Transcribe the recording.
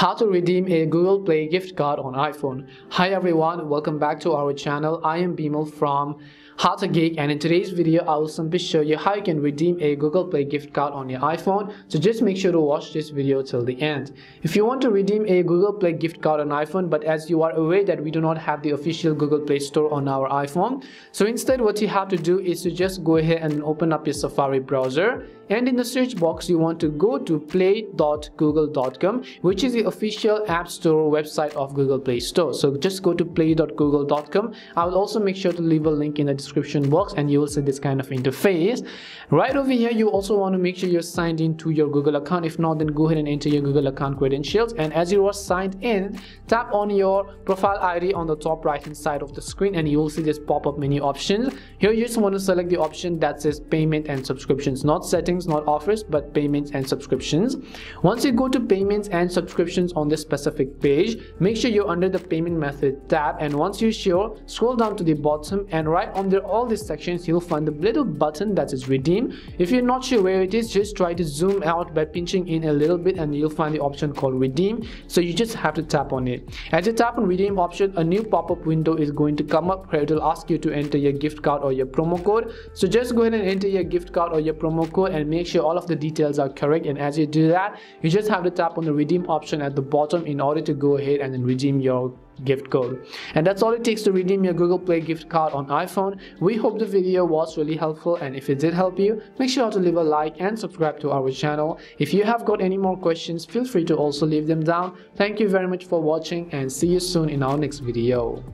How to redeem a Google Play gift card on iPhone. Hi everyone, welcome back to our channel. I am Bimal from How To Geek, and in today's video I will simply show you how you can redeem a Google Play gift card on your iPhone. So just make sure to watch this video till the end. If you want to redeem a Google Play gift card on iPhone, but as you are aware that we do not have the official Google Play store on our iPhone, so instead what you have to do is to just go ahead and open up your Safari browser, and in the search box you want to go to play.google.com, which is the official app store website of Google Play Store. So just go to play.google.com. I will also make sure to leave a link in the description box, and you will see this kind of interface. Right over here you also want to make sure you're signed in to your Google account. If not, then go ahead and enter your Google account credentials, and as you are signed in, tap on your profile ID on the top right hand side of the screen, and you will see this pop-up menu options. Here you just want to select the option that says payment and subscriptions, not settings, not offers, but payments and subscriptions. Once you go to payments and subscriptions on this specific page, make sure you're under the payment method tab, and once you're sure, scroll down to the bottom, and right under all these sections you'll find the little button that is redeem. If you're not sure where it is, just try to zoom out by pinching in a little bit, and you'll find the option called redeem. So you just have to tap on it. As you tap on redeem option, a new pop-up window is going to come up where it will ask you to enter your gift card or your promo code. So just go ahead and enter your gift card or your promo code and make sure all of the details are correct, and as you do that, you just have to tap on the redeem option at the bottom in order to go ahead and then redeem your gift code. And that's all it takes to redeem your Google Play gift card on iPhone. We hope the video was really helpful, and if it did help you, make sure to leave a like and subscribe to our channel. If you have got any more questions, feel free to also leave them down. Thank you very much for watching, and see you soon in our next video.